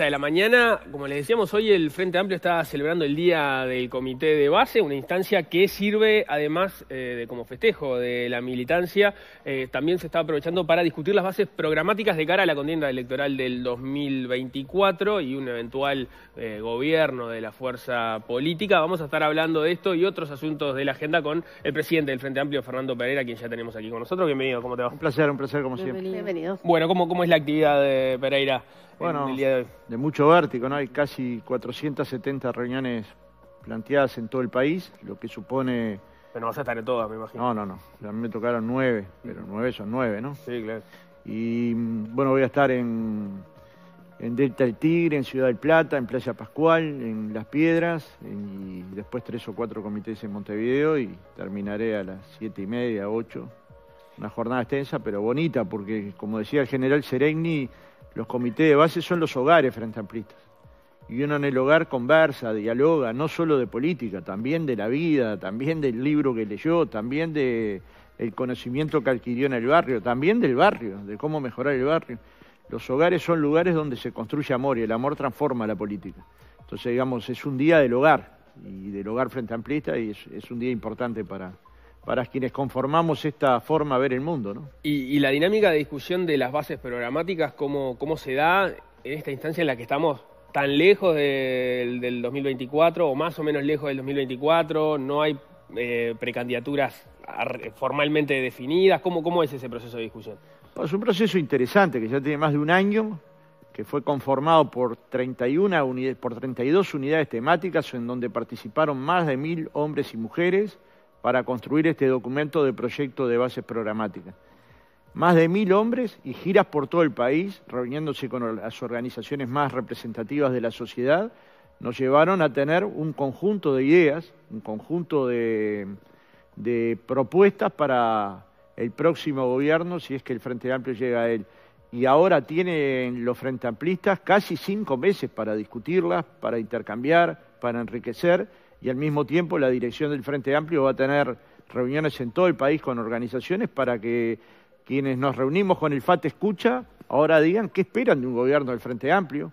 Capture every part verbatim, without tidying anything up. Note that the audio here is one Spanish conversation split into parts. Entrevista de la mañana. Como les decíamos, hoy el Frente Amplio está celebrando el Día del Comité de Base, una instancia que sirve, además eh, de como festejo de la militancia, eh, también se está aprovechando para discutir las bases programáticas de cara a la contienda electoral del dos mil veinticuatro y un eventual eh, gobierno de la fuerza política. Vamos a estar hablando de esto y otros asuntos de la agenda con el presidente del Frente Amplio, Fernando Pereira, quien ya tenemos aquí con nosotros. Bienvenido, ¿cómo te va? Un placer, un placer como Bienvenido. siempre. Bienvenido. Bueno, ¿cómo, cómo es la actividad de Pereira? Bueno, el día de hoy, de mucho vértigo, ¿no? Hay casi cuatrocientas setenta reuniones planteadas en todo el país, lo que supone... Pero no vas a estar en todas, me imagino. No, no, no. A mí me tocaron nueve, pero nueve son nueve, ¿no? Sí, claro. Y, bueno, voy a estar en, en Delta del Tigre, en Ciudad del Plata, en Playa Pascual, en Las Piedras, en, y después tres o cuatro comités en Montevideo, y terminaré a las siete y media, ocho. Una jornada extensa, pero bonita, porque, como decía el general Seregni, los comités de base son los hogares frente amplistas. Y uno en el hogar conversa, dialoga, no solo de política, también de la vida, también del libro que leyó, también del del conocimiento que adquirió en el barrio, también del barrio, de cómo mejorar el barrio. Los hogares son lugares donde se construye amor y el amor transforma la política. Entonces, digamos, es un día del hogar, y del hogar frente amplista, y es, es un día importante para... para quienes conformamos esta forma de ver el mundo, ¿no? Y, y la dinámica de discusión de las bases programáticas, ¿cómo, cómo se da en esta instancia en la que estamos tan lejos de, del dos mil veinticuatro, o más o menos lejos del dos mil veinticuatro? ¿No hay eh, precandidaturas formalmente definidas? ¿Cómo, ¿Cómo es ese proceso de discusión? Es un proceso interesante que ya tiene más de un año, que fue conformado por, treinta y una unidades, por treinta y dos unidades temáticas en donde participaron más de mil hombres y mujeres para construir este documento de proyecto de bases programáticas. Más de mil hombres y giras por todo el país, reuniéndose con las organizaciones más representativas de la sociedad, nos llevaron a tener un conjunto de ideas, un conjunto de, de propuestas para el próximo gobierno, si es que el Frente Amplio llega a él. Y ahora tienen los Frente Amplistas casi cinco meses para discutirlas, para intercambiar, para enriquecer, y al mismo tiempo la dirección del Frente Amplio va a tener reuniones en todo el país con organizaciones para que quienes nos reunimos con el FAT Escucha ahora digan qué esperan de un gobierno del Frente Amplio,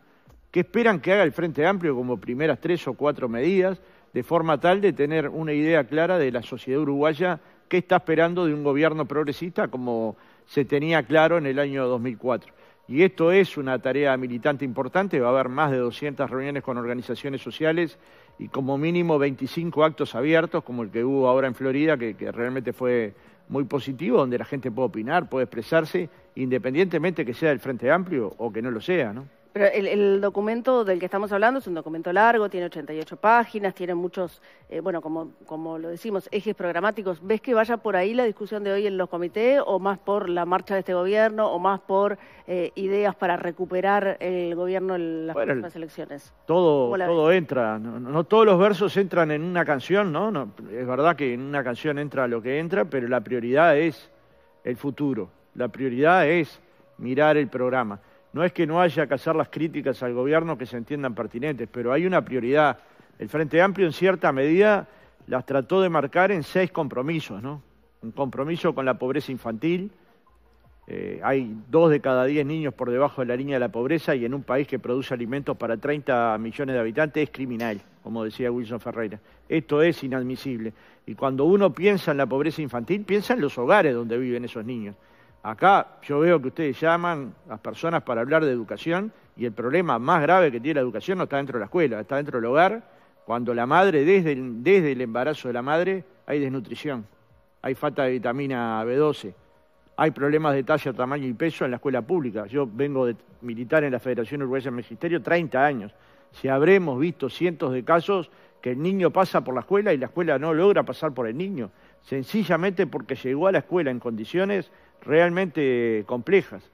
qué esperan que haga el Frente Amplio como primeras tres o cuatro medidas, de forma tal de tener una idea clara de la sociedad uruguaya qué está esperando de un gobierno progresista como se tenía claro en el año dos mil cuatro. Y esto es una tarea militante importante, va a haber más de doscientas reuniones con organizaciones sociales y como mínimo veinticinco actos abiertos, como el que hubo ahora en Florida, que, que realmente fue muy positivo, donde la gente puede opinar, puede expresarse, independientemente que sea del Frente Amplio o que no lo sea, ¿no? Pero el, el documento del que estamos hablando es un documento largo, tiene ochenta y ocho páginas, tiene muchos, eh, bueno, como, como lo decimos, ejes programáticos. ¿Ves que vaya por ahí la discusión de hoy en los comités, o más por la marcha de este gobierno, o más por eh, ideas para recuperar el gobierno en las bueno, próximas elecciones? Todo, todo entra, no, no todos los versos entran en una canción, ¿no? ¿no? Es verdad que en una canción entra lo que entra, pero la prioridad es el futuro, la prioridad es mirar el programa. No es que no haya que hacer las críticas al gobierno que se entiendan pertinentes, pero hay una prioridad. El Frente Amplio, en cierta medida, las trató de marcar en seis compromisos, ¿no? Un compromiso con la pobreza infantil. Eh, hay dos de cada diez niños por debajo de la línea de la pobreza, y en un país que produce alimentos para treinta millones de habitantes es criminal, como decía Wilson Ferreira. Esto es inadmisible. Y cuando uno piensa en la pobreza infantil, piensa en los hogares donde viven esos niños. Acá yo veo que ustedes llaman a personas para hablar de educación, y el problema más grave que tiene la educación no está dentro de la escuela, está dentro del hogar, cuando la madre, desde el, desde el embarazo de la madre, hay desnutrición, hay falta de vitamina B doce, hay problemas de talla, tamaño y peso en la escuela pública. Yo vengo de militar en la Federación Uruguaya de Magisterio treinta años. Si habremos visto cientos de casos que el niño pasa por la escuela y la escuela no logra pasar por el niño, sencillamente porque llegó a la escuela en condiciones realmente complejas.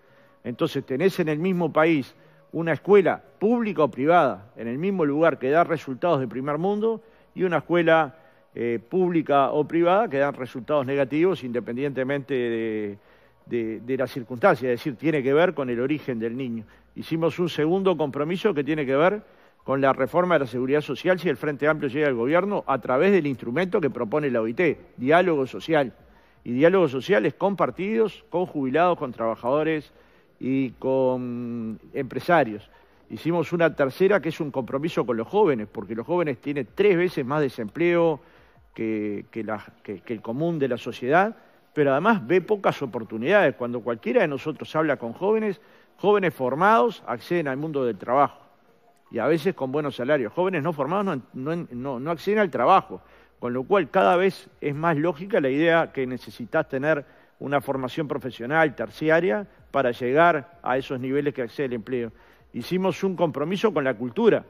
Entonces tenés en el mismo país una escuela pública o privada, en el mismo lugar, que da resultados de primer mundo, y una escuela eh, pública o privada que da resultados negativos independientemente de, de, de las circunstancias, es decir, tiene que ver con el origen del niño. Hicimos un segundo compromiso que tiene que ver con la reforma de la seguridad social si el Frente Amplio llega al gobierno, a través del instrumento que propone la O I T, diálogo social. Y diálogos sociales con partidos, con jubilados, con trabajadores y con empresarios. Hicimos una tercera que es un compromiso con los jóvenes, porque los jóvenes tienen tres veces más desempleo que, que, la, que, que el común de la sociedad, pero además ve pocas oportunidades. Cuando cualquiera de nosotros habla con jóvenes, jóvenes formados acceden al mundo del trabajo, y a veces con buenos salarios. Jóvenes no formados no, no, no, no acceden al trabajo, con lo cual cada vez es más lógica la idea que necesitas tener una formación profesional terciaria para llegar a esos niveles que accede el empleo. Hicimos un compromiso con la cultura.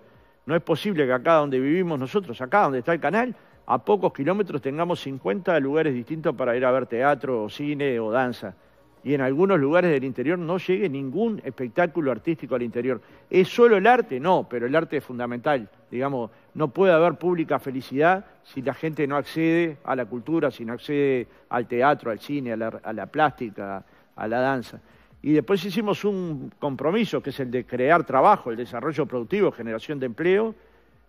No es posible que acá donde vivimos nosotros, acá donde está el canal, a pocos kilómetros tengamos cincuenta lugares distintos para ir a ver teatro, o cine o danza. Y en algunos lugares del interior no llegue ningún espectáculo artístico al interior. ¿Es solo el arte? No, pero el arte es fundamental. Digamos, no puede haber pública felicidad si la gente no accede a la cultura, si no accede al teatro, al cine, a la, a la plástica, a la danza. Y después hicimos un compromiso, que es el de crear trabajo, el desarrollo productivo, generación de empleo,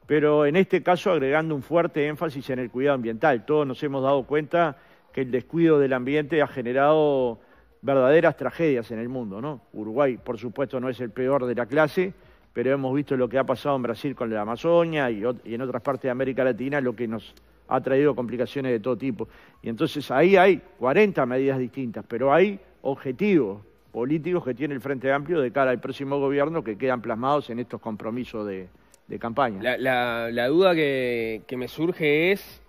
pero en este caso agregando un fuerte énfasis en el cuidado ambiental. Todos nos hemos dado cuenta que el descuido del ambiente ha generado verdaderas tragedias en el mundo, ¿no? Uruguay, por supuesto, no es el peor de la clase, pero hemos visto lo que ha pasado en Brasil con la Amazonia y, y en otras partes de América Latina, lo que nos ha traído complicaciones de todo tipo. Y entonces ahí hay cuarenta medidas distintas, pero hay objetivos políticos que tiene el Frente Amplio de cara al próximo gobierno que quedan plasmados en estos compromisos de, de campaña. La, la, la duda que, que me surge es,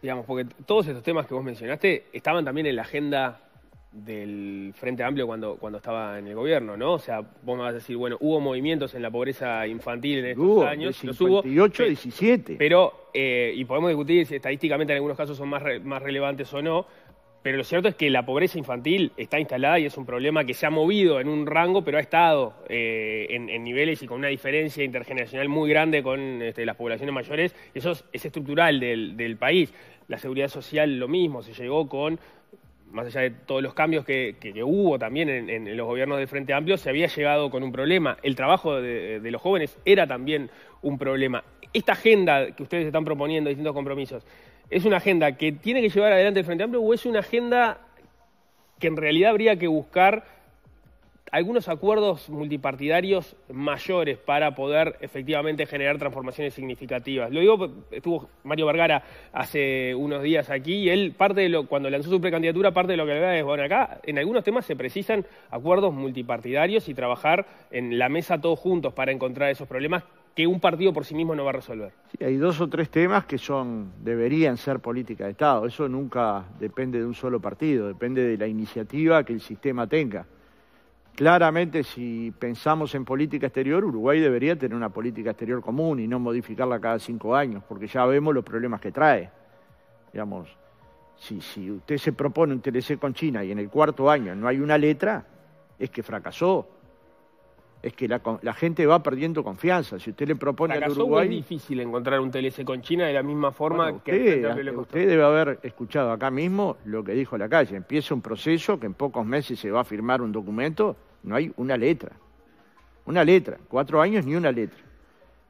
digamos, porque todos estos temas que vos mencionaste estaban también en la agenda del Frente Amplio cuando, cuando estaba en el gobierno, ¿no? O sea, vos me vas a decir, bueno, hubo movimientos en la pobreza infantil en estos hubo, años. Los hubo, cincuenta y ocho a diecisiete. Pero, eh, y podemos discutir si estadísticamente en algunos casos son más, re, más relevantes o no, pero lo cierto es que la pobreza infantil está instalada y es un problema que se ha movido en un rango, pero ha estado eh, en, en niveles y con una diferencia intergeneracional muy grande con este, las poblaciones mayores. Eso es, es estructural del, del país. La seguridad social, lo mismo, se llegó con... más allá de todos los cambios que, que, que hubo también en, en los gobiernos del Frente Amplio, se había llegado con un problema. El trabajo de, de los jóvenes era también un problema. Esta agenda que ustedes están proponiendo, distintos compromisos, ¿es una agenda que tiene que llevar adelante el Frente Amplio o es una agenda que en realidad habría que buscar algunos acuerdos multipartidarios mayores para poder efectivamente generar transformaciones significativas? Lo digo, estuvo Mario Bergara hace unos días aquí y él, parte de lo, cuando lanzó su precandidatura, parte de lo que le da es, bueno, acá en algunos temas se precisan acuerdos multipartidarios y trabajar en la mesa todos juntos para encontrar esos problemas que un partido por sí mismo no va a resolver. Sí, hay dos o tres temas que son deberían ser política de Estado. Eso nunca depende de un solo partido, depende de la iniciativa que el sistema tenga. Claramente, si pensamos en política exterior, Uruguay debería tener una política exterior común y no modificarla cada cinco años, porque ya vemos los problemas que trae. Digamos, si, si usted se propone un T L C con China y en el cuarto año no hay una letra, es que fracasó. Es que la, la gente va perdiendo confianza. Si usted le propone al Uruguay... es difícil encontrar un T L C con China de la misma forma bueno, usted, que... Le costó. Usted debe haber escuchado acá mismo lo que dijo la calle. Empieza un proceso que en pocos meses se va a firmar un documento. No hay una letra, una letra, cuatro años ni una letra.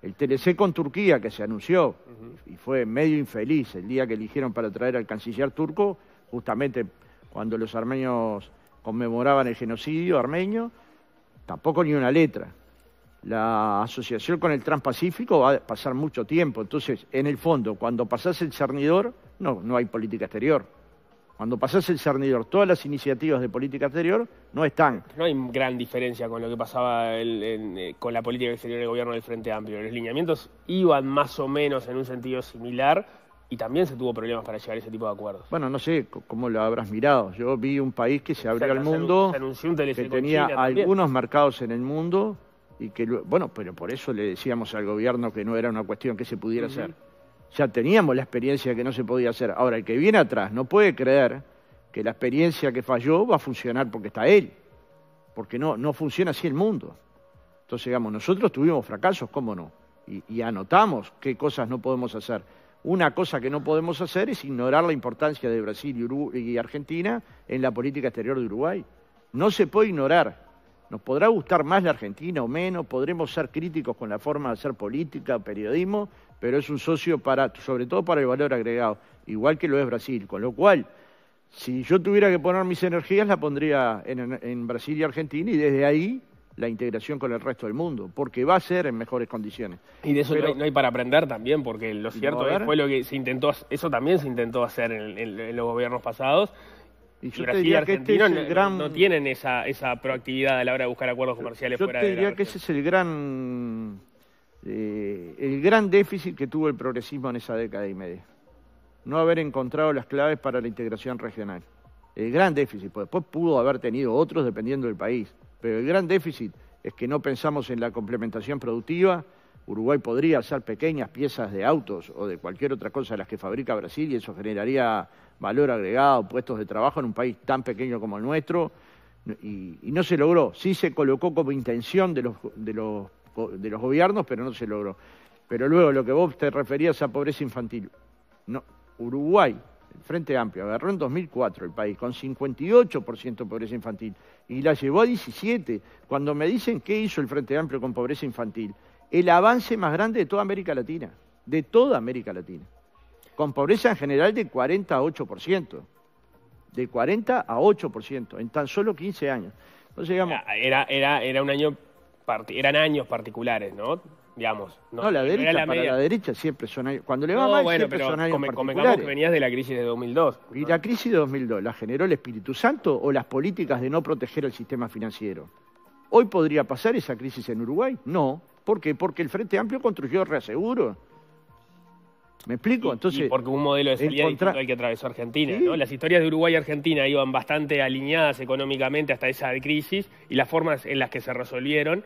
El T L C con Turquía que se anunció, uh-huh. y fue medio infeliz el día que eligieron para traer al canciller turco, justamente cuando los armenios conmemoraban el genocidio armenio, tampoco ni una letra. La asociación con el Transpacífico va a pasar mucho tiempo, entonces en el fondo cuando pasás el cernidor no, no hay política exterior. Cuando pasás el cernidor, todas las iniciativas de política exterior no están. No hay gran diferencia con lo que pasaba el, en, con la política exterior del gobierno del Frente Amplio. Los lineamientos iban más o menos en un sentido similar y también se tuvo problemas para llegar a ese tipo de acuerdos. Bueno, no sé cómo lo habrás mirado. Yo vi un país que se abrió al mundo, que tenía algunos mercados en el mundo y que, bueno, pero por eso le decíamos al gobierno que no era una cuestión que se pudiera hacer. Ya teníamos la experiencia que no se podía hacer. Ahora, el que viene atrás no puede creer que la experiencia que falló va a funcionar porque está él. Porque no, no funciona así el mundo. Entonces, digamos, nosotros tuvimos fracasos, ¿cómo no? Y, y anotamos qué cosas no podemos hacer. Una cosa que no podemos hacer es ignorar la importancia de Brasil y, Uruguay y Argentina en la política exterior de Uruguay. No se puede ignorar. Nos podrá gustar más la Argentina o menos, podremos ser críticos con la forma de hacer política, periodismo, pero es un socio para, sobre todo para el valor agregado, igual que lo es Brasil. Con lo cual, si yo tuviera que poner mis energías, la pondría en, en Brasil y Argentina y desde ahí la integración con el resto del mundo, porque va a ser en mejores condiciones. Y de eso Pero, no, hay, no hay para aprender también, porque lo cierto no, es fue lo que se intentó, eso también se intentó hacer en, en, en los gobiernos pasados. Y yo Brasil y Argentina este no, gran... no tienen esa, esa proactividad a la hora de buscar acuerdos comerciales yo fuera de la Yo te diría que ese es el gran, eh, el gran déficit que tuvo el progresismo en esa década y media. No haber encontrado las claves para la integración regional. El gran déficit, pues después pudo haber tenido otros dependiendo del país, pero el gran déficit es que no pensamos en la complementación productiva. Uruguay podría hacer pequeñas piezas de autos o de cualquier otra cosa de las que fabrica Brasil y eso generaría valor agregado, puestos de trabajo en un país tan pequeño como el nuestro y, y no se logró. Sí se colocó como intención de los, de, los, de los gobiernos, pero no se logró. Pero luego lo que vos te referías a pobreza infantil. No, Uruguay, el Frente Amplio, agarró en dos mil cuatro el país con cincuenta y ocho por ciento de pobreza infantil y la llevó a diecisiete por ciento. Cuando me dicen qué hizo el Frente Amplio con pobreza infantil, el avance más grande de toda América Latina, de toda América Latina, con pobreza en general de cuarenta a ocho por ciento, de cuarenta a ocho por ciento, en tan solo quince años. Entonces, digamos, era, era, era un año, eran años particulares, ¿no? Digamos, no, no la derecha, la para media. La derecha siempre son años. Cuando le va no, mal bueno, siempre pero son años come, particulares. Que venías de la crisis de dos mil dos. ¿No? ¿Y la crisis de dos mil dos la generó el Espíritu Santo o las políticas de no proteger el sistema financiero? ¿Hoy podría pasar esa crisis en Uruguay? No. ¿Por qué? Porque el Frente Amplio construyó reaseguro. ¿Me explico? Entonces, y porque un modelo de salida contra... distinto al que atravesó Argentina. ¿Sí? ¿No? Las historias de Uruguay y Argentina iban bastante alineadas económicamente hasta esa crisis y las formas en las que se resolvieron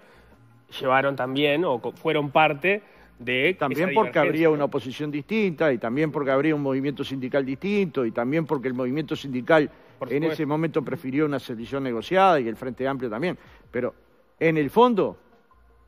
llevaron también o fueron parte de... También esa porque habría una oposición distinta y también porque habría un movimiento sindical distinto y también porque el movimiento sindical en ese momento prefirió una solución negociada y el Frente Amplio también. Pero en el fondo...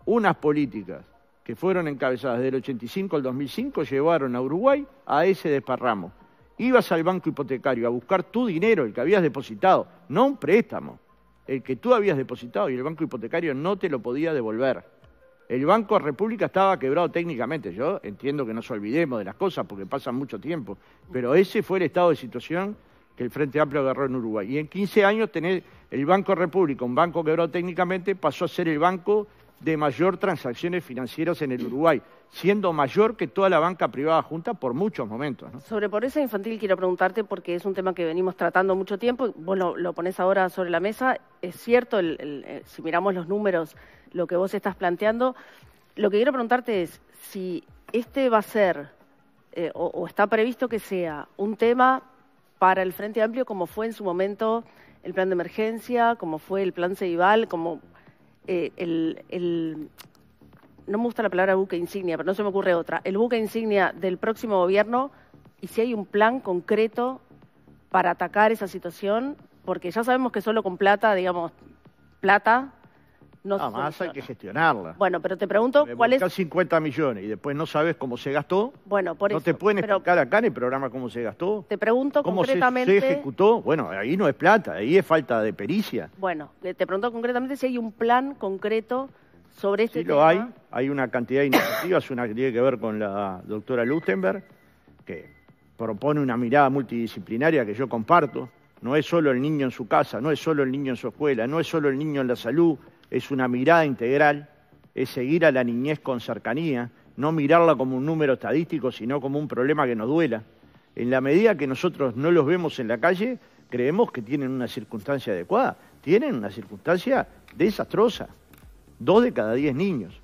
Unas políticas que fueron encabezadas del ochenta y cinco al dos mil cinco llevaron a Uruguay a ese desparramo. Ibas al banco hipotecario a buscar tu dinero, el que habías depositado, no un préstamo, el que tú habías depositado y el banco hipotecario no te lo podía devolver. El Banco República estaba quebrado técnicamente. Yo entiendo que nos olvidemos de las cosas porque pasan mucho tiempo, pero ese fue el estado de situación que el Frente Amplio agarró en Uruguay. Y en quince años tener el Banco República, un banco quebrado técnicamente, pasó a ser el banco de mayor transacciones financieras en el Uruguay, siendo mayor que toda la banca privada junta por muchos momentos, ¿no? Sobre pobreza infantil quiero preguntarte, porque es un tema que venimos tratando mucho tiempo, vos lo, lo ponés ahora sobre la mesa, es cierto, el, el, si miramos los números, lo que vos estás planteando, lo que quiero preguntarte es si este va a ser, eh, o, o está previsto que sea, un tema para el Frente Amplio como fue en su momento el plan de emergencia, como fue el plan Ceibal, como... Eh, el, el, no me gusta la palabra buque insignia, pero no se me ocurre otra, el buque insignia del próximo gobierno y si hay un plan concreto para atacar esa situación, porque ya sabemos que solo con plata, digamos, plata... No ah, más hay que gestionarla. Bueno, pero te pregunto, ¿cuál buscás es...? cincuenta millones y después no sabes cómo se gastó. Bueno, por eso. No te pueden explicar acá en el programa cómo se gastó. Te pregunto cómo concretamente... ¿Cómo se, se ejecutó? Bueno, ahí no es plata, ahí es falta de pericia. Bueno, te pregunto concretamente si hay un plan concreto sobre este sí, tema. Sí lo hay, hay una cantidad de iniciativas, una que tiene que ver con la doctora Lustenberg, que propone una mirada multidisciplinaria que yo comparto. No es solo el niño en su casa, no es solo el niño en su escuela, no es solo el niño en la salud... Es una mirada integral, es seguir a la niñez con cercanía, no mirarla como un número estadístico, sino como un problema que nos duela. En la medida que nosotros no los vemos en la calle, creemos que tienen una circunstancia adecuada. Tienen una circunstancia desastrosa. Dos de cada diez niños.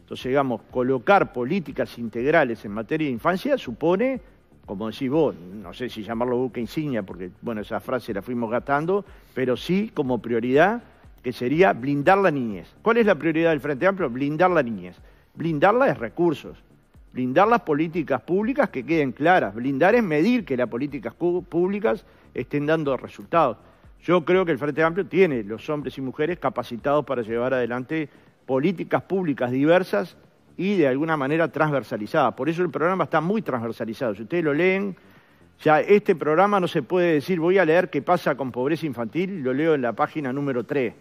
Entonces, digamos, colocar políticas integrales en materia de infancia supone, como decís vos, no sé si llamarlo buque insignia, porque bueno, esa frase la fuimos gastando, pero sí como prioridad... que sería blindar la niñez. ¿Cuál es la prioridad del Frente Amplio? Blindar la niñez. Blindarla es recursos, blindar las políticas públicas que queden claras, blindar es medir que las políticas públicas estén dando resultados. Yo creo que el Frente Amplio tiene los hombres y mujeres capacitados para llevar adelante políticas públicas diversas y de alguna manera transversalizadas. Por eso el programa está muy transversalizado. Si ustedes lo leen... Ya este programa no se puede decir, voy a leer qué pasa con pobreza infantil, lo leo en la página número tres.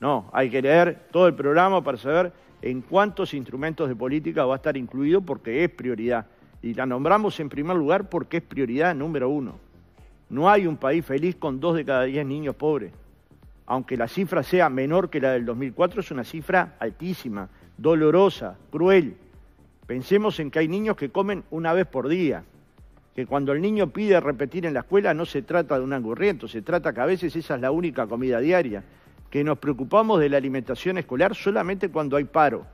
No, hay que leer todo el programa para saber en cuántos instrumentos de política va a estar incluido porque es prioridad. Y la nombramos en primer lugar porque es prioridad número uno. No hay un país feliz con dos de cada diez niños pobres. aunque la cifra sea menor que la del dos mil cuatro, es una cifra altísima, dolorosa, cruel. Pensemos en que hay niños que comen una vez por día, que cuando el niño pide repetir en la escuela no se trata de un angurriento, se trata que a veces esa es la única comida diaria, que nos preocupamos de la alimentación escolar solamente cuando hay paro,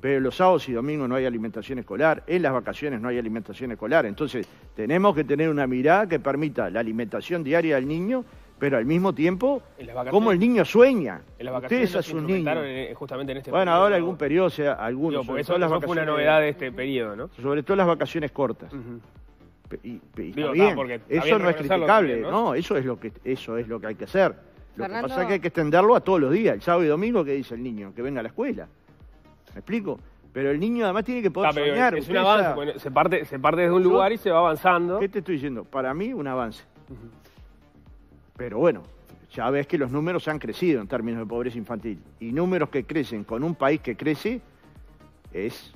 pero los sábados y domingos no hay alimentación escolar, en las vacaciones no hay alimentación escolar. Entonces tenemos que tener una mirada que permita la alimentación diaria del niño, pero al mismo tiempo, como el niño sueña. En las vacaciones no se instrumentaron en, justamente en este bueno, periodo. Bueno, ahora algún periodo, o sea, algunos. Digo, eso las fue una novedad de este periodo, ¿no? Sobre todo las vacaciones cortas. Uh-huh. Y, y Digo, bien, no, eso no es criticable, también, ¿no? No, eso es lo que eso es lo que hay que hacer. Lo Fernando... que pasa es que hay que extenderlo a todos los días, el sábado y domingo, ¿qué dice el niño? Que venga a la escuela. ¿Me explico? Pero el niño además tiene que poder Está, soñar. Es un avance, ya... bueno, se parte, se parte desde un lugar y se va avanzando. ¿Qué te estoy diciendo? Para mí, un avance. Uh-huh. Pero bueno, ya ves que los números han crecido en términos de pobreza infantil. Y números que crecen con un país que crece es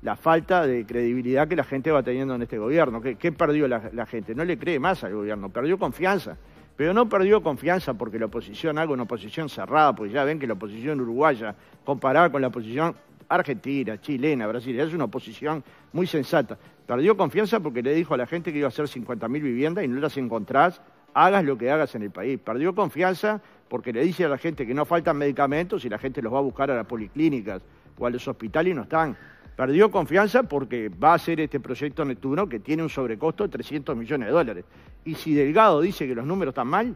la falta de credibilidad que la gente va teniendo en este gobierno. ¿Qué, qué perdió la, la gente? No le cree más al gobierno, perdió confianza. Pero no perdió confianza porque la oposición haga una oposición cerrada, porque ya ven que la oposición uruguaya, comparada con la oposición argentina, chilena, brasileña, es una oposición muy sensata. Perdió confianza porque le dijo a la gente que iba a hacer cincuenta mil viviendas y no las encontrás, hagas lo que hagas en el país. Perdió confianza porque le dice a la gente que no faltan medicamentos y la gente los va a buscar a las policlínicas o a los hospitales y no están. Perdió confianza porque va a hacer este proyecto Neptuno que tiene un sobrecosto de trescientos millones de dólares. Y si Delgado dice que los números están mal,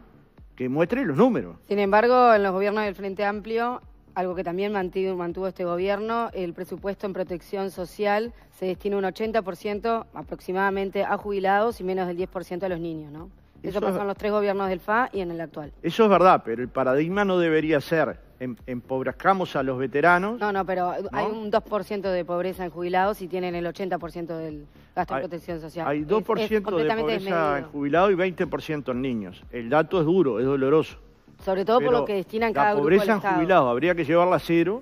que muestre los números. Sin embargo, en los gobiernos del Frente Amplio, algo que también mantuvo, mantuvo este gobierno, el presupuesto en protección social se destina un ochenta por ciento aproximadamente a jubilados y menos del diez por ciento a los niños, ¿no? Eso, eso pasó en los tres gobiernos del F A y en el actual. Eso es verdad, pero el paradigma no debería ser empobrezcamos a los veteranos. No, no, pero ¿no? Hay un dos por ciento de pobreza en jubilados y tienen el ochenta por ciento del gasto hay, en protección social. Hay dos por ciento es, es de pobreza desmedido. En jubilados y veinte por ciento en niños. El dato es duro, es doloroso. Sobre todo pero por lo que destinan cada grupo del Estado. La pobreza en jubilados habría que llevarla a cero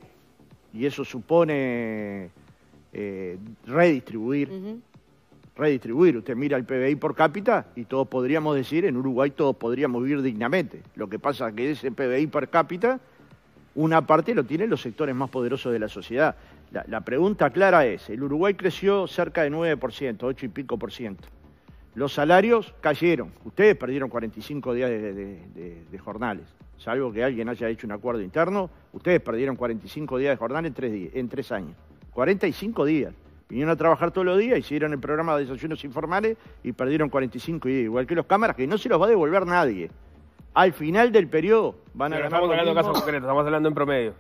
y eso supone eh, redistribuir. Uh-huh. redistribuir. Usted mira el P B I por cápita y todos podríamos decir, en Uruguay todos podríamos vivir dignamente. Lo que pasa es que ese P B I por cápita, una parte lo tienen los sectores más poderosos de la sociedad. La, la pregunta clara es, el Uruguay creció cerca de nueve por ciento, ocho y pico por ciento. Los salarios cayeron. Ustedes perdieron cuarenta y cinco días de, de, de, de jornales. Salvo que alguien haya hecho un acuerdo interno, ustedes perdieron cuarenta y cinco días de jornal en tres, en tres años. cuarenta y cinco días. Vinieron a trabajar todos los días, hicieron el programa de desayunos informales y perdieron cuarenta y cinco días, igual que los cámaras, que no se los va a devolver nadie. Al final del periodo van a Pero ganar estamos hablando de casos concretos, estamos hablando en promedio.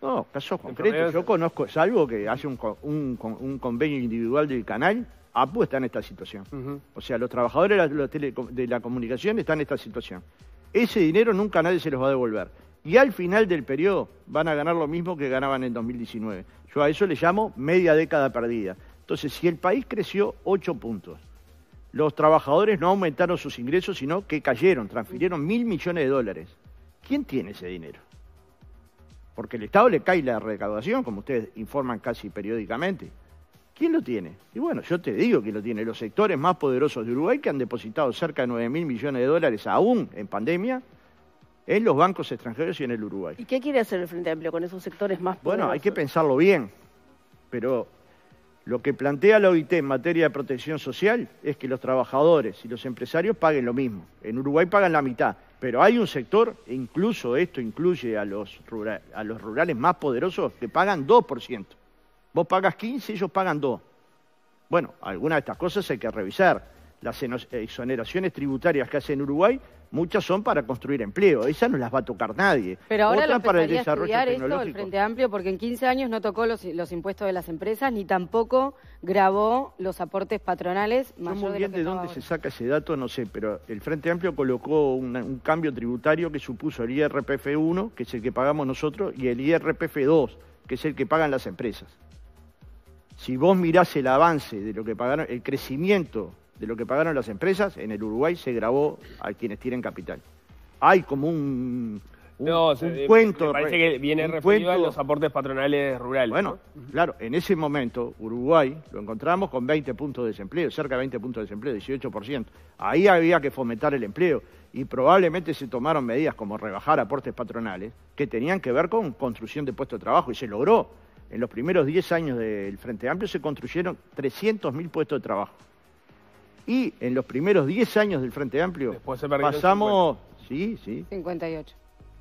No, casos concretos. Yo conozco, salvo que hace un, un, un convenio individual del canal, A P U está en esta situación. Uh-huh. O sea, los trabajadores de la, tele, de la comunicación están en esta situación. Ese dinero nunca nadie se los va a devolver. Y al final del periodo van a ganar lo mismo que ganaban en dos mil diecinueve. Yo a eso le llamo media década perdida. Entonces, si el país creció ocho puntos, los trabajadores no aumentaron sus ingresos, sino que cayeron, transfirieron mil millones de dólares. ¿Quién tiene ese dinero? Porque el Estado le cae la recaudación, como ustedes informan casi periódicamente. ¿Quién lo tiene? Y bueno, yo te digo que lo tiene los sectores más poderosos de Uruguay, que han depositado cerca de nueve mil millones de dólares aún en pandemia, en los bancos extranjeros y en el Uruguay. ¿Y qué quiere hacer el Frente Amplio con esos sectores más poderosos? Bueno, hay que pensarlo bien, pero lo que plantea la O I T en materia de protección social es que los trabajadores y los empresarios paguen lo mismo. En Uruguay pagan la mitad, pero hay un sector, incluso esto incluye a los, rural, a los rurales más poderosos, que pagan dos por ciento. Vos pagas quince, ellos pagan dos. Bueno, algunas de estas cosas hay que revisar. Las exoneraciones tributarias que hace en Uruguay, muchas son para construir empleo. Esas no las va a tocar nadie. Pero ahora lo para el desarrollo tecnológico. Esto, el Frente Amplio, porque en quince años no tocó los, los impuestos de las empresas, ni tampoco grabó los aportes patronales. Yo muy bien de, de dónde se saca ese dato, no sé, pero el Frente Amplio colocó una, un cambio tributario que supuso el I R P F uno, que es el que pagamos nosotros, y el I R P F dos, que es el que pagan las empresas. Si vos mirás el avance de lo que pagaron, el crecimiento de lo que pagaron las empresas, en el Uruguay se grabó a quienes tienen capital. Hay como un Un, no, un se, cuento. Me parece que viene referido a los aportes patronales rurales. Bueno, ¿no? Claro, en ese momento Uruguay lo encontramos con veinte puntos de desempleo, cerca de veinte puntos de desempleo, dieciocho por ciento. Ahí había que fomentar el empleo y probablemente se tomaron medidas como rebajar aportes patronales que tenían que ver con construcción de puestos de trabajo y se logró. En los primeros diez años del Frente Amplio se construyeron trescientos mil puestos de trabajo. Y en los primeros diez años del Frente Amplio pasamos... Sí, sí. cincuenta y ocho.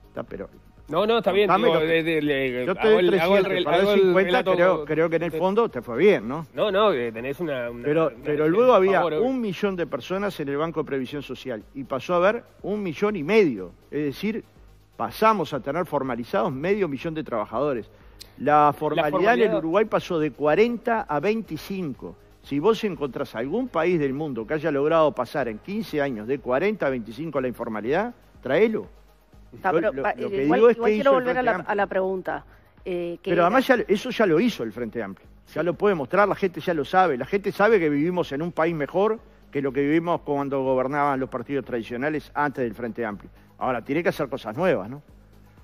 Está, pero... No, no, está bien. Digo, le, le, le, yo te doy trescientos, para cincuenta, creo, creo que en el fondo te fue bien, ¿no? No, no, tenés una... una pero una, pero luego había favor, un millón de personas en el Banco de Previsión Social y pasó a haber un millón y medio. Es decir, pasamos a tener formalizados medio millón de trabajadores. La formalidad, La formalidad en el Uruguay pasó de cuarenta a veinticinco. Si vos encontrás algún país del mundo que haya logrado pasar en quince años de cuarenta a veinticinco a la informalidad, tráelo. Está, pero, lo, lo, lo que igual, digo es igual que quiero volver a la, a la pregunta. Eh, que pero era... además ya, eso ya lo hizo el Frente Amplio. Ya lo puede mostrar, la gente ya lo sabe. La gente sabe que vivimos en un país mejor que lo que vivimos cuando gobernaban los partidos tradicionales antes del Frente Amplio. Ahora, tiene que hacer cosas nuevas, ¿no?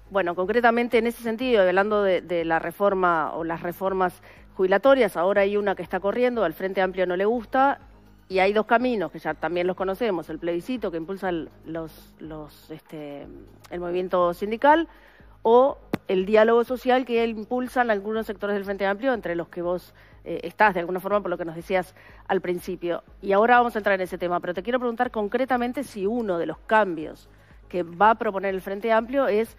Bueno, concretamente en ese sentido, hablando de, de la reforma o las reformas jubilatorias, ahora hay una que está corriendo, al Frente Amplio no le gusta, y hay dos caminos que ya también los conocemos, el plebiscito que impulsa el, los, los, este, el movimiento sindical o el diálogo social que impulsan algunos sectores del Frente Amplio, entre los que vos eh, estás de alguna forma por lo que nos decías al principio. Y ahora vamos a entrar en ese tema, pero te quiero preguntar concretamente si uno de los cambios que va a proponer el Frente Amplio es...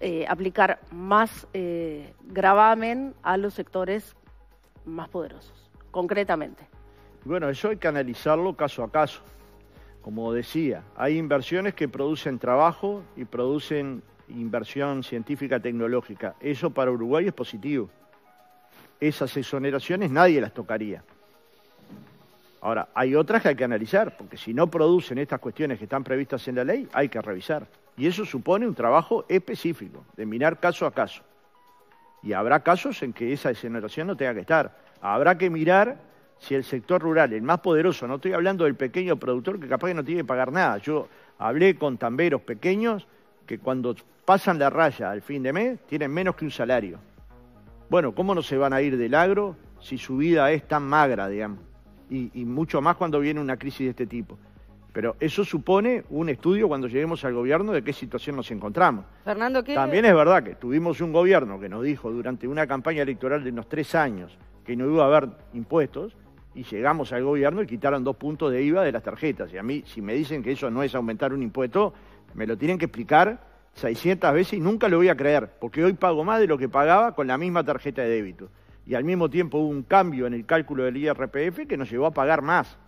Eh, aplicar más eh, gravamen a los sectores más poderosos, concretamente. Bueno, eso hay que analizarlo caso a caso. Como decía, hay inversiones que producen trabajo y producen inversión científica tecnológica. Eso para Uruguay es positivo. Esas exoneraciones nadie las tocaría. Ahora, hay otras que hay que analizar, porque si no producen estas cuestiones que están previstas en la ley, hay que revisar. Y eso supone un trabajo específico, de mirar caso a caso. Y habrá casos en que esa exoneración no tenga que estar. Habrá que mirar si el sector rural, el más poderoso, no estoy hablando del pequeño productor que capaz que no tiene que pagar nada. Yo hablé con tamberos pequeños que cuando pasan la raya al fin de mes tienen menos que un salario. Bueno, ¿cómo no se van a ir del agro si su vida es tan magra, digamos? Y, y mucho más cuando viene una crisis de este tipo. Pero eso supone un estudio cuando lleguemos al gobierno de qué situación nos encontramos. Fernando, ¿qué? También es verdad que tuvimos un gobierno que nos dijo durante una campaña electoral de unos tres años que no iba a haber impuestos y llegamos al gobierno y quitaron dos puntos de I V A de las tarjetas. Y a mí, si me dicen que eso no es aumentar un impuesto, me lo tienen que explicar seiscientas veces y nunca lo voy a creer, porque hoy pago más de lo que pagaba con la misma tarjeta de débito. Y al mismo tiempo hubo un cambio en el cálculo del I R P F que nos llevó a pagar más.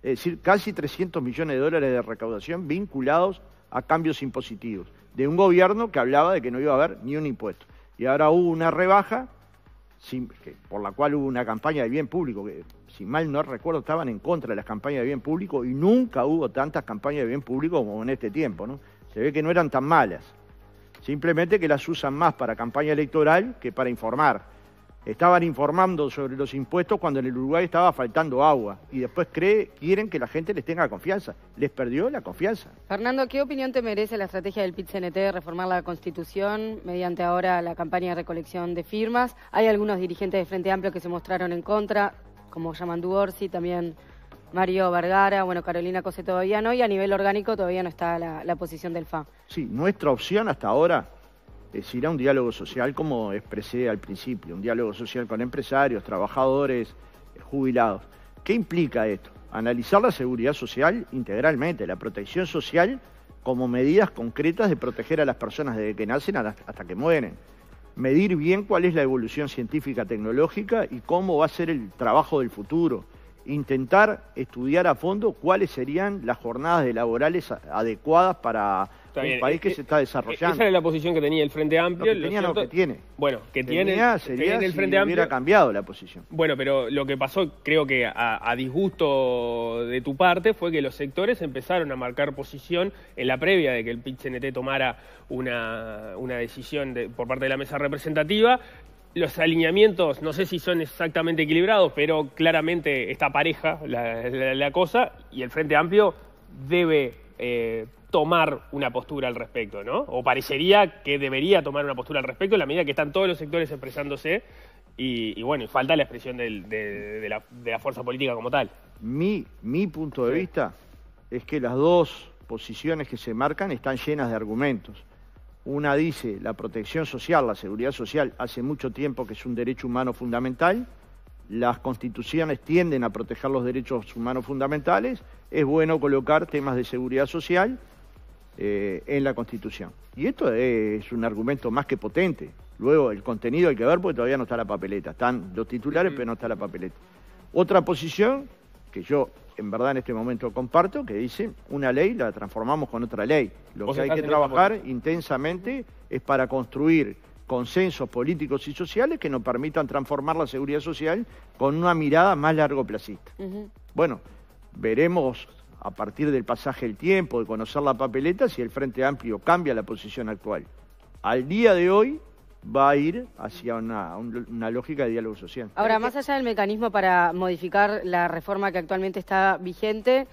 Es decir, casi trescientos millones de dólares de recaudación vinculados a cambios impositivos, de un gobierno que hablaba de que no iba a haber ni un impuesto. Y ahora hubo una rebaja, sin, que, por la cual hubo una campaña de bien público, que si mal no recuerdo estaban en contra de las campañas de bien público y nunca hubo tantas campañas de bien público como en este tiempo, ¿no? Se ve que no eran tan malas, simplemente que las usan más para campaña electoral que para informar. Estaban informando sobre los impuestos cuando en el Uruguay estaba faltando agua y después cree, quieren que la gente les tenga confianza. Les perdió la confianza. Fernando, ¿qué opinión te merece la estrategia del P I T C N T de reformar la Constitución mediante ahora la campaña de recolección de firmas? Hay algunos dirigentes de Frente Amplio que se mostraron en contra, como Yamandú Orsi, también Mario Bergara, bueno, Carolina Cossé todavía no, y a nivel orgánico todavía no está la, la posición del F A. Sí, nuestra opción hasta ahora... es ir a un diálogo social, como expresé al principio, un diálogo social con empresarios, trabajadores, jubilados. ¿Qué implica esto? Analizar la seguridad social integralmente, la protección social como medidas concretas de proteger a las personas desde que nacen hasta que mueren. Medir bien cuál es la evolución científica tecnológica y cómo va a ser el trabajo del futuro. Intentar estudiar a fondo cuáles serían las jornadas laborales adecuadas para... Bien, un país que eh, se está desarrollando. Esa era la posición que tenía el Frente Amplio. Lo que tenía, lo cierto, no, que tiene. Bueno, que tiene, tenía sería que el Frente si Amplio. Hubiera cambiado la posición. Bueno, pero lo que pasó, creo que a, a disgusto de tu parte, fue que los sectores empezaron a marcar posición en la previa de que el P I T C N T tomara una, una decisión de, por parte de la mesa representativa. Los alineamientos, no sé si son exactamente equilibrados, pero claramente está pareja la, la, la cosa y el Frente Amplio debe... eh, tomar una postura al respecto, ¿no? O parecería que debería tomar una postura al respecto en la medida que están todos los sectores expresándose y, y bueno, y falta la expresión del, de, de, la, de la fuerza política como tal. Mi, mi punto de sí. vista es que las dos posiciones que se marcan están llenas de argumentos. Una dice la protección social, la seguridad social, hace mucho tiempo que es un derecho humano fundamental. Las constituciones tienden a proteger los derechos humanos fundamentales, es bueno colocar temas de seguridad social eh, en la Constitución. Y esto es un argumento más que potente. Luego el contenido hay que ver porque todavía no está la papeleta. Están los titulares, pero no está la papeleta. Otra posición, que yo en verdad en este momento comparto, que dice una ley la transformamos con otra ley. Lo que hay que trabajar intensamente es para construir consensos políticos y sociales que nos permitan transformar la seguridad social con una mirada más largoplacista. Uh-huh. Bueno, veremos a partir del pasaje del tiempo, de conocer la papeleta, si el Frente Amplio cambia la posición actual. Al día de hoy va a ir hacia una, una lógica de diálogo social. Ahora, más allá del mecanismo para modificar la reforma que actualmente está vigente,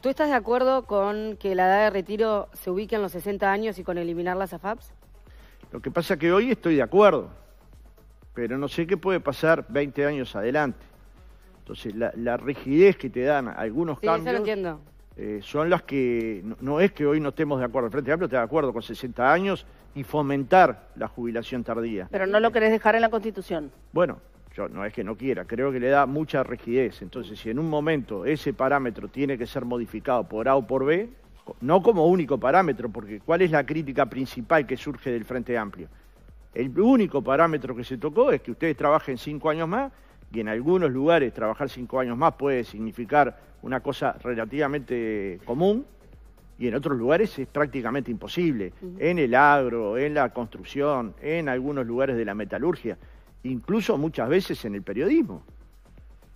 ¿tú estás de acuerdo con que la edad de retiro se ubique en los sesenta años y con eliminar las A F A P s? Lo que pasa es que hoy estoy de acuerdo, pero no sé qué puede pasar veinte años adelante. Entonces, la, la rigidez que te dan algunos sí, cambios eso lo entiendo. Eh, son las que... No, no es que hoy no estemos de acuerdo. El Frente Amplio está de acuerdo con sesenta años y fomentar la jubilación tardía. Pero no lo querés dejar en la Constitución. Bueno, yo no es que no quiera, creo que le da mucha rigidez. Entonces, si en un momento ese parámetro tiene que ser modificado por A o por B... No como único parámetro, porque ¿cuál es la crítica principal que surge del Frente Amplio? El único parámetro que se tocó es que ustedes trabajen cinco años más, y en algunos lugares trabajar cinco años más puede significar una cosa relativamente común, y en otros lugares es prácticamente imposible. En el agro, en la construcción, en algunos lugares de la metalurgia, incluso muchas veces en el periodismo.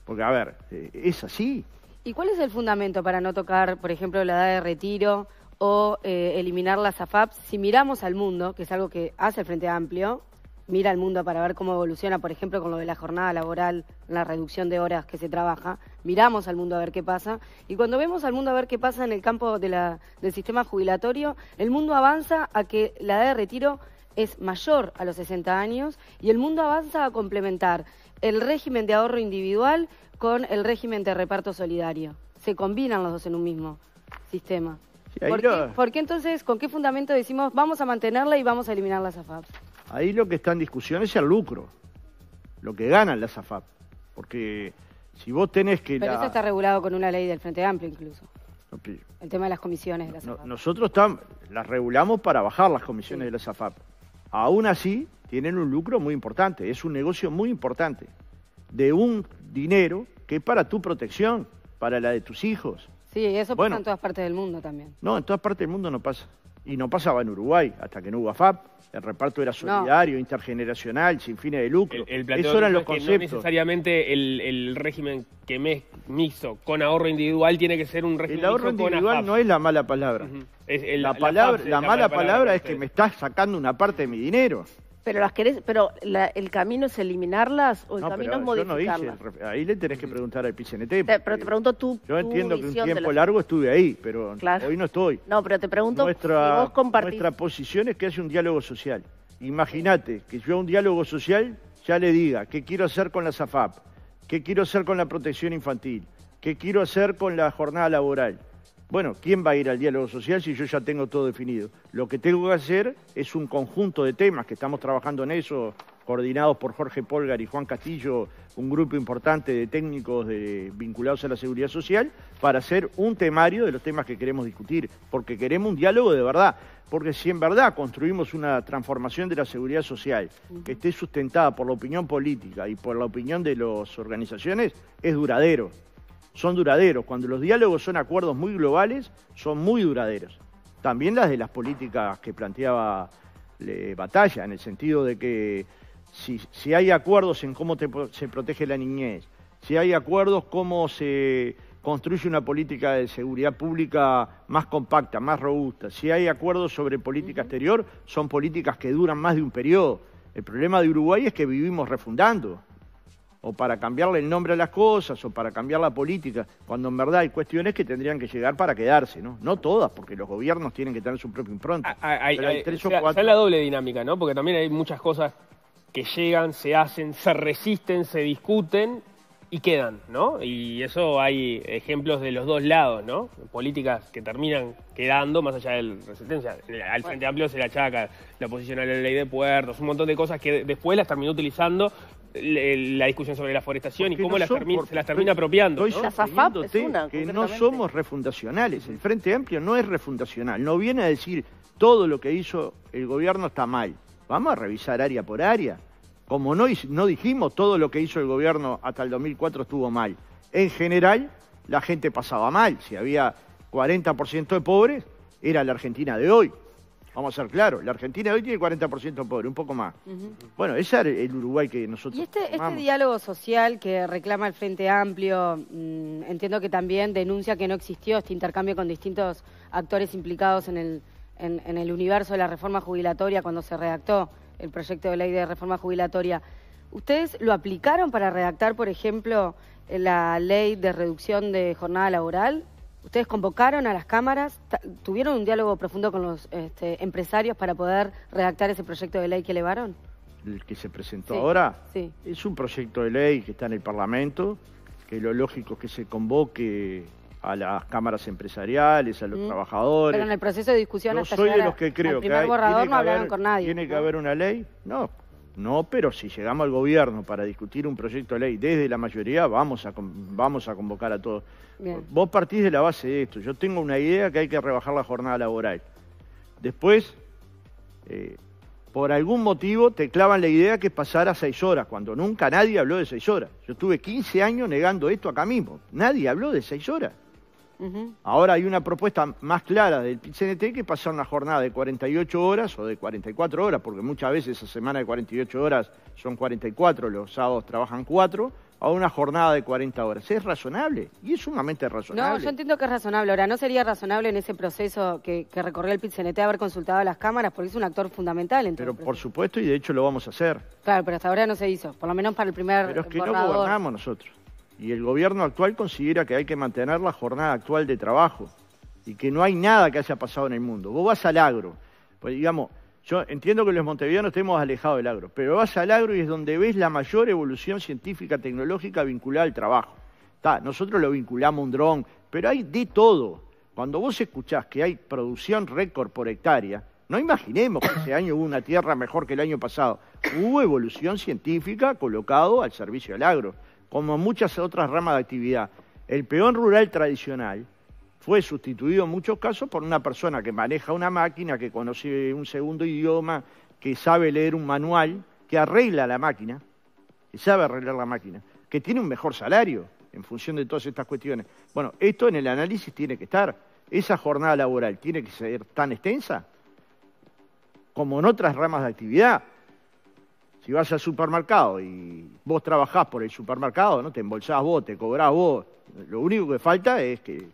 Porque, a ver, es así. ¿Y cuál es el fundamento para no tocar, por ejemplo, la edad de retiro o eh, eliminar las A F A P s? Si miramos al mundo, que es algo que hace el Frente Amplio, mira al mundo para ver cómo evoluciona, por ejemplo, con lo de la jornada laboral, la reducción de horas que se trabaja, miramos al mundo a ver qué pasa, y cuando vemos al mundo a ver qué pasa en el campo de la, del sistema jubilatorio, el mundo avanza a que la edad de retiro es mayor a los sesenta años y el mundo avanza a complementar el régimen de ahorro individual con el régimen de reparto solidario. Se combinan los dos en un mismo sistema. Sí, ¿Por, lo... qué, ¿Por qué entonces, con qué fundamento decimos vamos a mantenerla y vamos a eliminar las A F A P s? Ahí lo que está en discusión es el lucro, lo que ganan las A F A P. Porque si vos tenés que... Pero la... eso está regulado con una ley del Frente Amplio incluso. Okay. El tema de las comisiones de las A F A P. No, nosotros tam... las regulamos para bajar las comisiones sí. de las A F A P. Aún así, tienen un lucro muy importante, es un negocio muy importante. De un dinero que es para tu protección, para la de tus hijos. Sí, eso bueno, pasa en todas partes del mundo también. No, en todas partes del mundo no pasa. Y no pasaba en Uruguay, hasta que no hubo A F A P. El reparto era solidario, no. intergeneracional, sin fines de lucro. El, el Eso eran los conceptos. No necesariamente el, el régimen que me mixo con ahorro individual tiene que ser un régimen. El ahorro individual no es la mala palabra. Uh-huh. es el, la, palabra la, la mala palabra, palabra es que me estás sacando una parte de mi dinero. Pero las querés, pero la, el camino es eliminarlas o el no, camino es modificarlas. No hice, ahí le tenés que preguntar al P I T C N T. Pero te pregunto tú. Yo entiendo que un tiempo largo estuve ahí, pero claro. hoy no estoy. No, pero te pregunto nuestra, si vos compartís. Nuestra posición es que hace un diálogo social. Imagínate que yo a un diálogo social ya le diga qué quiero hacer con la A F A P, qué quiero hacer con la protección infantil, qué quiero hacer con la jornada laboral. Bueno, ¿quién va a ir al diálogo social si yo ya tengo todo definido? Lo que tengo que hacer es un conjunto de temas que estamos trabajando en eso, coordinados por Jorge Polgar y Juan Castillo, un grupo importante de técnicos de, vinculados a la seguridad social, para hacer un temario de los temas que queremos discutir, porque queremos un diálogo de verdad. Porque si en verdad construimos una transformación de la seguridad social que esté sustentada por la opinión política y por la opinión de las organizaciones, es duradero. Son duraderos. Cuando los diálogos son acuerdos muy globales, son muy duraderos. También las de las políticas que planteaba eh, Batalla, en el sentido de que si, si hay acuerdos en cómo te, se protege la niñez, si hay acuerdos cómo se construye una política de seguridad pública más compacta, más robusta, si hay acuerdos sobre política exterior, son políticas que duran más de un periodo. El problema de Uruguay es que vivimos refundando. o para cambiarle el nombre a las cosas, o para cambiar la política, cuando en verdad hay cuestiones que tendrían que llegar para quedarse, ¿no? No todas, porque los gobiernos tienen que tener su propio impronta. Hay, pero hay, hay tres o sea, cuatro... la doble dinámica, ¿no? Porque también hay muchas cosas que llegan, se hacen, se resisten, se discuten y quedan, ¿no? Y eso hay ejemplos de los dos lados, ¿no? Políticas que terminan quedando más allá de la resistencia. Al Frente Amplio se la achaca la oposición a la ley de puertos, un montón de cosas que después las terminó utilizando la discusión sobre la forestación porque y cómo no las son, termina, se las termina apropiando. Estoy, estoy ¿no? es una, que no somos refundacionales. El Frente Amplio no es refundacional. No viene a decir todo lo que hizo el gobierno está mal. Vamos a revisar área por área. Como no, no dijimos, todo lo que hizo el gobierno hasta el dos mil cuatro estuvo mal. En general, la gente pasaba mal. Si había cuarenta por ciento de pobres, era la Argentina de hoy. Vamos a ser claros, la Argentina de hoy tiene cuarenta por ciento de pobres, un poco más. Uh-huh. Bueno, ese era el Uruguay que nosotros... Y este, este diálogo social que reclama el Frente Amplio, mmm, entiendo que también denuncia que no existió este intercambio con distintos actores implicados en el, en, en el universo de la reforma jubilatoria cuando se redactó el proyecto de ley de reforma jubilatoria. ¿Ustedes lo aplicaron para redactar, por ejemplo, la ley de reducción de jornada laboral? ¿Ustedes convocaron a las cámaras? ¿Tuvieron un diálogo profundo con los este, empresarios para poder redactar ese proyecto de ley que elevaron? ¿El que se presentó sí, ahora? Sí. Es un proyecto de ley que está en el Parlamento, que lo lógico es que se convoque a las cámaras empresariales, a los mm. trabajadores. Pero en el proceso de discusión no hasta soy de los que creo al primer que hay, borrador no que hablaron haber, con nadie. ¿Tiene que ¿no? haber una ley? No, no, pero si llegamos al gobierno para discutir un proyecto de ley desde la mayoría, vamos a, vamos a convocar a todos. Bien. Vos partís de la base de esto. Yo tengo una idea que hay que rebajar la jornada laboral. Después, eh, por algún motivo, te clavan la idea que pasara seis horas, cuando nunca nadie habló de seis horas. Yo estuve quince años negando esto acá mismo. Nadie habló de seis horas. Uh-huh. Ahora hay una propuesta más clara del P I T C N T que pasar una jornada de cuarenta y ocho horas o de cuarenta y cuatro horas, porque muchas veces esa semana de cuarenta y ocho horas son cuarenta y cuatro, los sábados trabajan cuatro, a una jornada de cuarenta horas. Es razonable y es sumamente razonable. No, yo entiendo que es razonable. Ahora, ¿no sería razonable en ese proceso que, que recorrió el P I T C N T haber consultado a las cámaras? Porque es un actor fundamental. En pero por supuesto, y de hecho lo vamos a hacer. Claro, pero hasta ahora no se hizo, por lo menos para el primer Pero es que borrador. No gobernamos nosotros. Y el gobierno actual considera que hay que mantener la jornada actual de trabajo y que no hay nada que haya pasado en el mundo. Vos vas al agro, pues digamos, yo entiendo que los montevideanos estemos alejados del agro, pero vas al agro y es donde ves la mayor evolución científica, tecnológica vinculada al trabajo. Está, nosotros lo vinculamos a un dron, pero hay de todo. Cuando vos escuchás que hay producción récord por hectárea, no imaginemos que ese año hubo una tierra mejor que el año pasado. Hubo evolución científica colocado al servicio del agro, como muchas otras ramas de actividad. El peón rural tradicional fue sustituido en muchos casos por una persona que maneja una máquina, que conoce un segundo idioma, que sabe leer un manual, que arregla la máquina, que sabe arreglar la máquina, que tiene un mejor salario en función de todas estas cuestiones. Bueno, esto en el análisis tiene que estar. Esa jornada laboral tiene que ser tan extensa como en otras ramas de actividad. Si vas al supermercado y vos trabajás por el supermercado, ¿no? Te embolsás vos, te cobrás vos. Lo único que falta es que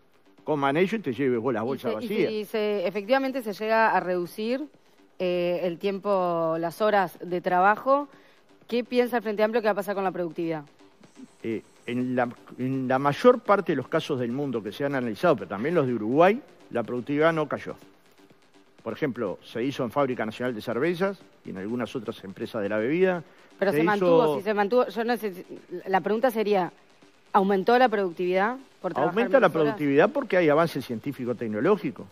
coman ellos y te lleves vos las bolsas y se, vacías. Y, se, y se, efectivamente se llega a reducir eh, el tiempo, las horas de trabajo. ¿Qué piensa el Frente Amplio que va a pasar con la productividad? Eh, en, la, en la mayor parte de los casos del mundo que se han analizado, pero también los de Uruguay, la productividad no cayó. Por ejemplo, se hizo en Fábrica Nacional de Cervezas y en algunas otras empresas de la bebida. Pero se, se mantuvo, hizo... si se mantuvo, yo no sé, la pregunta sería, ¿aumentó la productividad por trabajar? Aumenta la productividad porque hay avance científico-tecnológico.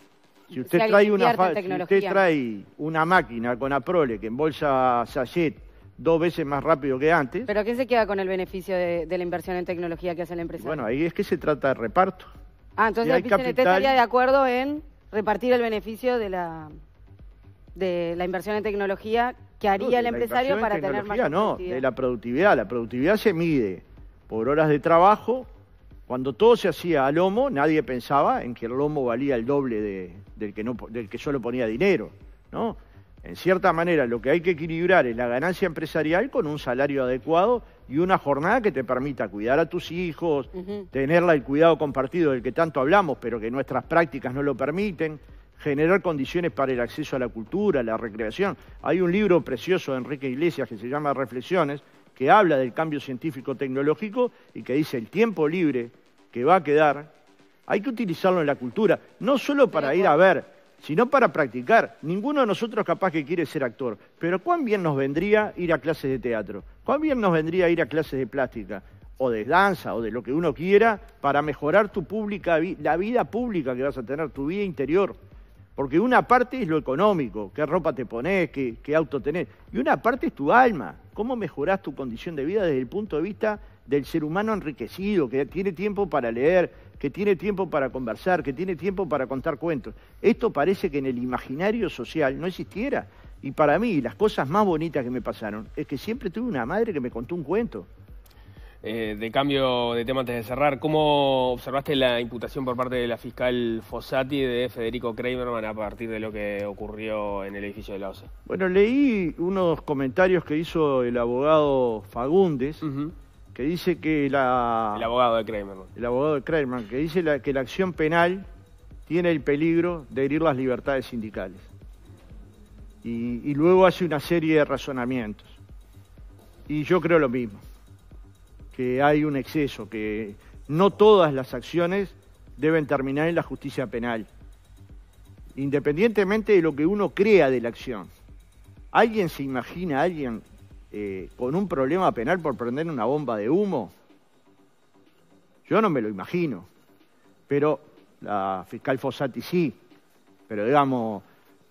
Si usted, si trae una, si usted trae una máquina con Aprole que embolsa Sallet dos veces más rápido que antes... ¿Pero quién se queda con el beneficio de, de la inversión en tecnología que hace la empresa? Bueno, ahí es que se trata de reparto. Ah, entonces el P I T C N T estaría de acuerdo en... repartir el beneficio de la, de la inversión en tecnología que haría no, el empresario para tener más no, de la productividad. La productividad se mide por horas de trabajo. Cuando todo se hacía a lomo, nadie pensaba en que el lomo valía el doble de, del, que no, del que solo ponía dinero, ¿no? En cierta manera, lo que hay que equilibrar es la ganancia empresarial con un salario adecuado y una jornada que te permita cuidar a tus hijos, uh-huh. tenerla el cuidado compartido del que tanto hablamos, pero que nuestras prácticas no lo permiten, generar condiciones para el acceso a la cultura, la recreación. Hay un libro precioso de Enrique Iglesias que se llama Reflexiones, que habla del cambio científico-tecnológico y que dice el tiempo libre que va a quedar, hay que utilizarlo en la cultura, no solo para ir a ver, sino para practicar. Ninguno de nosotros capaz que quiere ser actor, pero cuán bien nos vendría ir a clases de teatro, cuán bien nos vendría ir a clases de plástica, o de danza, o de lo que uno quiera, para mejorar tu pública, la vida pública que vas a tener, tu vida interior. Porque una parte es lo económico, qué ropa te pones, qué, qué auto tenés, y una parte es tu alma, cómo mejorás tu condición de vida desde el punto de vista del ser humano enriquecido, que tiene tiempo para leer, que tiene tiempo para conversar, que tiene tiempo para contar cuentos. Esto parece que en el imaginario social no existiera. Y para mí, las cosas más bonitas que me pasaron es que siempre tuve una madre que me contó un cuento. Eh, de cambio de tema antes de cerrar, ¿cómo observaste la imputación por parte de la fiscal Fossati de Federico Kreimerman a partir de lo que ocurrió en el edificio de la O S E? Bueno, leí unos comentarios que hizo el abogado Fagundes, uh-huh. que dice que la... El abogado de Kreimerman. El abogado de Kreimerman, que dice la, que la acción penal tiene el peligro de herir las libertades sindicales. Y, y luego hace una serie de razonamientos. Y yo creo lo mismo. Que hay un exceso, que no todas las acciones deben terminar en la justicia penal, independientemente de lo que uno crea de la acción. ¿Alguien se imagina a alguien eh, con un problema penal por prender una bomba de humo? Yo no me lo imagino, pero la fiscal Fossati sí. Pero digamos,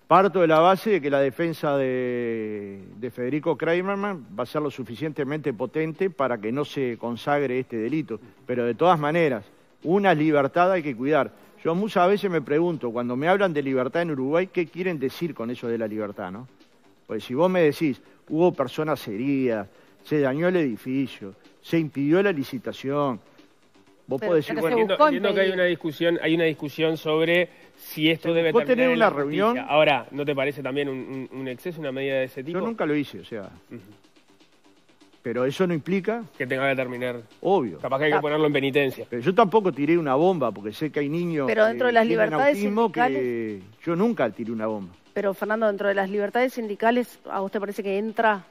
parto de la base de que la defensa de, de Federico Kreimerman va a ser lo suficientemente potente para que no se consagre este delito. Pero de todas maneras, una libertad hay que cuidar. Yo muchas veces me pregunto, cuando me hablan de libertad en Uruguay, ¿qué quieren decir con eso de la libertad, no? Pues si vos me decís, hubo personas heridas, se dañó el edificio, se impidió la licitación... Vos pero, podés decir, pero bueno, entiendo, entiendo que hay una discusión, hay una discusión sobre si esto se debe terminar tener una en la reunión. Justicia. Ahora, ¿no te parece también un, un, un exceso, una medida de ese tipo? Yo nunca lo hice, o sea. Uh-huh. Pero eso no implica que tenga que terminar. Obvio. Capaz que hay que ah, ponerlo en penitencia. Pero yo tampoco tiré una bomba, porque sé que hay niños. Pero dentro eh, de las libertades sindicales. Que yo nunca tiré una bomba. Pero Fernando, dentro de las libertades sindicales, ¿a vos te parece que entra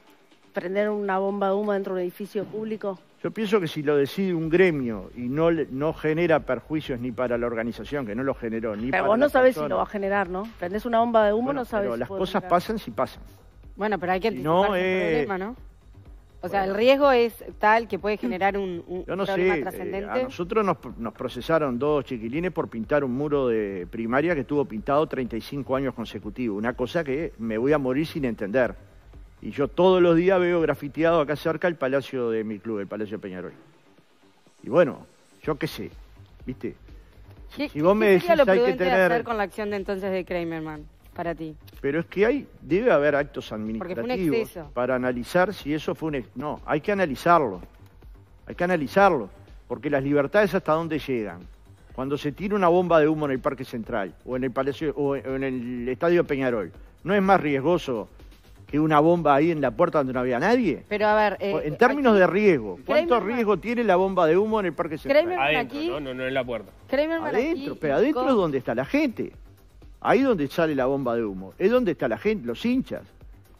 prender una bomba de humo dentro de un edificio público? Yo pienso que si lo decide un gremio y no, no genera perjuicios ni para la organización, que no lo generó, ni pero para vos no sabés persona, si lo va a generar, ¿no? Prendés una bomba de humo, bueno, no sabés pero si las cosas generar. Pasan si pasan. Bueno, pero hay que anticipar no, eh... el problema, ¿no? O bueno. sea, el riesgo es tal que puede generar un, un Yo no problema sé, trascendente. Eh, a nosotros nos, nos procesaron dos chiquilines por pintar un muro de primaria que estuvo pintado treinta y cinco años consecutivos. Una cosa que me voy a morir sin entender. Y yo todos los días veo grafiteado acá cerca el palacio de mi club, el Palacio de Peñarol. Y bueno, yo qué sé, ¿viste? ¿Qué, si vos ¿qué me decís hay que tener... hacer con la acción de entonces de Kreimerman, para ti? Pero es que hay, debe haber actos administrativos para analizar si eso fue un... Ex... No, hay que analizarlo, hay que analizarlo, porque las libertades hasta dónde llegan. Cuando se tira una bomba de humo en el Parque Central o en el, palacio, o en el Estadio Peñarol, ¿no es más riesgoso que una bomba ahí en la puerta donde no había nadie? Pero a ver... Eh, en términos aquí, de riesgo, ¿cuánto Kreimerman, riesgo tiene la bomba de humo en el Parque Central? Kreimerman adentro, aquí, ¿no? No, no en la puerta. Kreimerman adentro, aquí, pero adentro es donde está la gente. Ahí donde sale la bomba de humo. Es donde está la gente, los hinchas.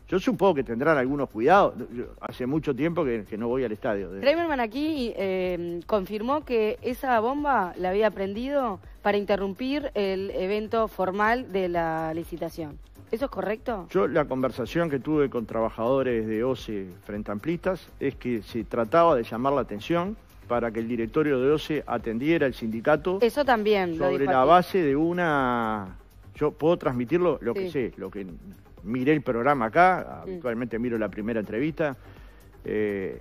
Yo supongo que tendrán algunos cuidados. Yo hace mucho tiempo que, que no voy al estadio. Kreimerman aquí eh, confirmó que esa bomba la había prendido para interrumpir el evento formal de la licitación. ¿Eso es correcto? Yo la conversación que tuve con trabajadores de O S E frente amplistas es que se trataba de llamar la atención para que el directorio de O S E atendiera al sindicato. Eso también lo dijo aquí. Sobre la base de una... Yo puedo transmitirlo lo que sé, lo que miré el programa acá, habitualmente miro la primera entrevista. Eh,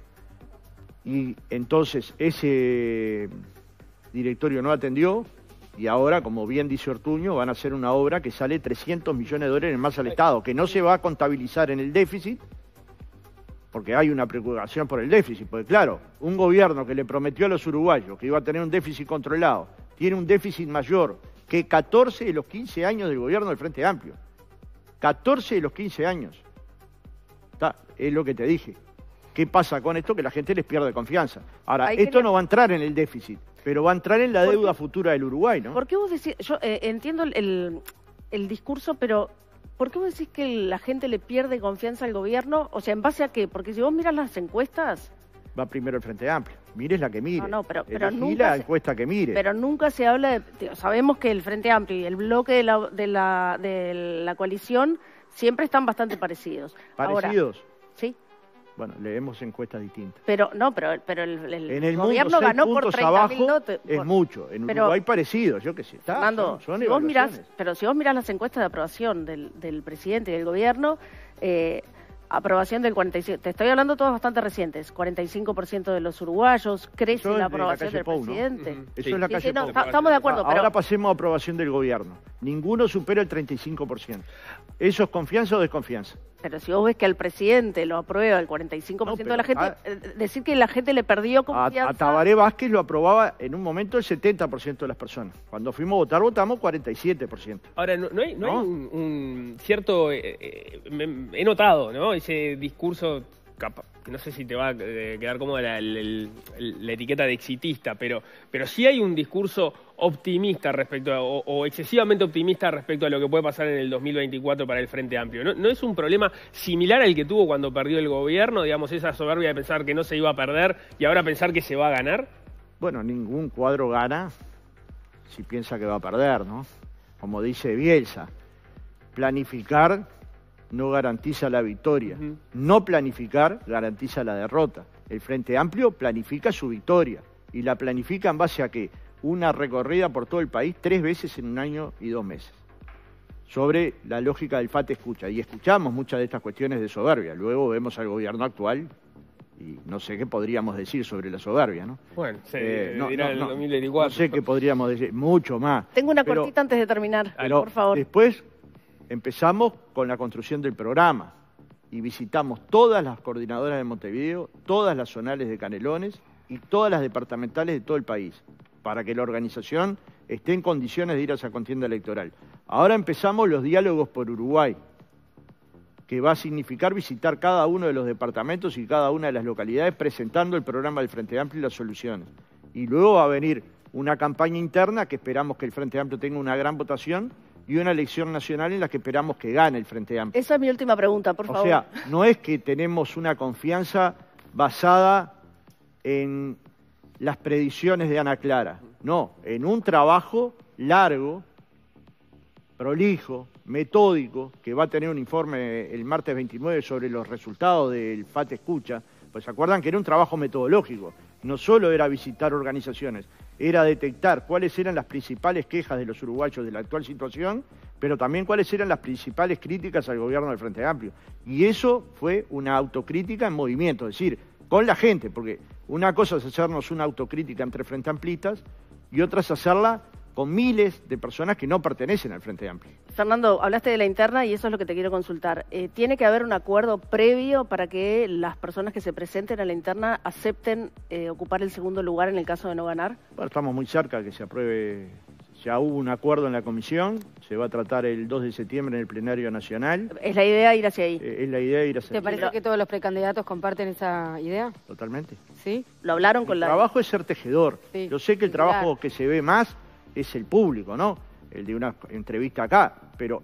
y entonces ese directorio no atendió. Y ahora, como bien dice Ortuño, van a hacer una obra que sale trescientos millones de dólares más al Estado, que no se va a contabilizar en el déficit, porque hay una preocupación por el déficit. Porque claro, un gobierno que le prometió a los uruguayos que iba a tener un déficit controlado, tiene un déficit mayor que catorce de los quince años del gobierno del Frente Amplio. catorce de los quince años. Está, es lo que te dije. ¿Qué pasa con esto? Que la gente les pierde confianza. Ahora, hay esto que... no va a entrar en el déficit, pero va a entrar en la deuda futura del Uruguay, ¿no? ¿Por qué vos decís...? Yo eh, entiendo el, el, el discurso, pero ¿por qué vos decís que la gente le pierde confianza al gobierno? O sea, ¿en base a qué? Porque si vos miras las encuestas... Va primero el Frente Amplio. Mires la que mire. No, no, pero, pero nunca la encuesta que mire. Pero nunca se habla de... Tío, sabemos que el Frente Amplio y el bloque de la, de la, de la coalición siempre están bastante parecidos. ¿Parecidos? Ahora, sí. Bueno, leemos encuestas distintas. Pero no, pero, pero el, el, en el gobierno mundo, ganó por treinta mil votos. Es por... mucho. En pero, Uruguay parecido, yo qué sé. Está, Fernando, son, son si vos mirás, pero si vos mirás las encuestas de aprobación del, del presidente y del gobierno... Eh, aprobación del cuarenta y siete por ciento, te estoy hablando todas bastante recientes, cuarenta y cinco por ciento de los uruguayos, crece la aprobación del presidente. Eso es la calle Pou. Estamos de acuerdo, pero... Ahora pasemos a aprobación del gobierno. Ninguno supera el treinta y cinco por ciento. ¿Eso es confianza o desconfianza? Pero si vos ves que al presidente lo aprueba el cuarenta y cinco por ciento de la gente, decir que la gente le perdió confianza... A Tabaré Vázquez lo aprobaba en un momento el setenta por ciento de las personas. Cuando fuimos a votar, votamos cuarenta y siete por ciento. Ahora, no, no hay, no ¿no? hay un, un cierto... Eh, eh, me, he notado, ¿no? Ese discurso, capaz, no sé si te va a quedar cómoda la, la, la etiqueta de exitista, pero, pero sí hay un discurso optimista respecto a, o, o excesivamente optimista respecto a lo que puede pasar en el dos mil veinticuatro para el Frente Amplio. ¿No, no es un problema similar al que tuvo cuando perdió el gobierno, digamos, esa soberbia de pensar que no se iba a perder y ahora pensar que se va a ganar? Bueno, ningún cuadro gana si piensa que va a perder, ¿no? Como dice Bielsa, planificar... no garantiza la victoria. Uh-huh. No planificar garantiza la derrota. El Frente Amplio planifica su victoria. ¿Y la planifica en base a qué? Una recorrida por todo el país tres veces en un año y dos meses. Sobre la lógica del FATE escucha. Y escuchamos muchas de estas cuestiones de soberbia. Luego vemos al gobierno actual y no sé qué podríamos decir sobre la soberbia, ¿no? Bueno, se eh, no, dirá no, el no, dos mil veinticuatro. No sé qué podríamos decir, mucho más. Tengo una pero, cortita antes de terminar, pero, por favor. Después... empezamos con la construcción del programa y visitamos todas las coordinadoras de Montevideo, todas las zonales de Canelones y todas las departamentales de todo el país para que la organización esté en condiciones de ir a esa contienda electoral. Ahora empezamos los diálogos por Uruguay, que va a significar visitar cada uno de los departamentos y cada una de las localidades presentando el programa del Frente Amplio y las soluciones. Y luego va a venir una campaña interna que esperamos que el Frente Amplio tenga una gran votación y una elección nacional en la que esperamos que gane el Frente Amplio. Esa es mi última pregunta, por favor. O sea, no es que tenemos una confianza basada en las predicciones de Ana Clara, no, en un trabajo largo, prolijo, metódico, que va a tener un informe el martes veintinueve sobre los resultados del FATE Escucha, pues se acuerdan que era un trabajo metodológico, no solo era visitar organizaciones, era detectar cuáles eran las principales quejas de los uruguayos de la actual situación, pero también cuáles eran las principales críticas al gobierno del Frente Amplio. Y eso fue una autocrítica en movimiento, es decir, con la gente, porque una cosa es hacernos una autocrítica entre Frente Amplistas y otra es hacerla con miles de personas que no pertenecen al Frente Amplio. Fernando, hablaste de la interna y eso es lo que te quiero consultar. Eh, ¿Tiene que haber un acuerdo previo para que las personas que se presenten a la interna acepten eh, ocupar el segundo lugar en el caso de no ganar? Bueno, estamos muy cerca de que se apruebe. Ya hubo un acuerdo en la comisión, se va a tratar el dos de septiembre en el plenario nacional. ¿Es la idea ir hacia ahí? Eh, es la idea ir hacia ahí. ¿Te parece que todos los precandidatos comparten esa idea? Totalmente. ¿Sí? ¿Lo hablaron con la...? El trabajo es ser tejedor. Sí, yo sé que el trabajo claro. que se ve más... es el público, ¿no? El de una entrevista acá, pero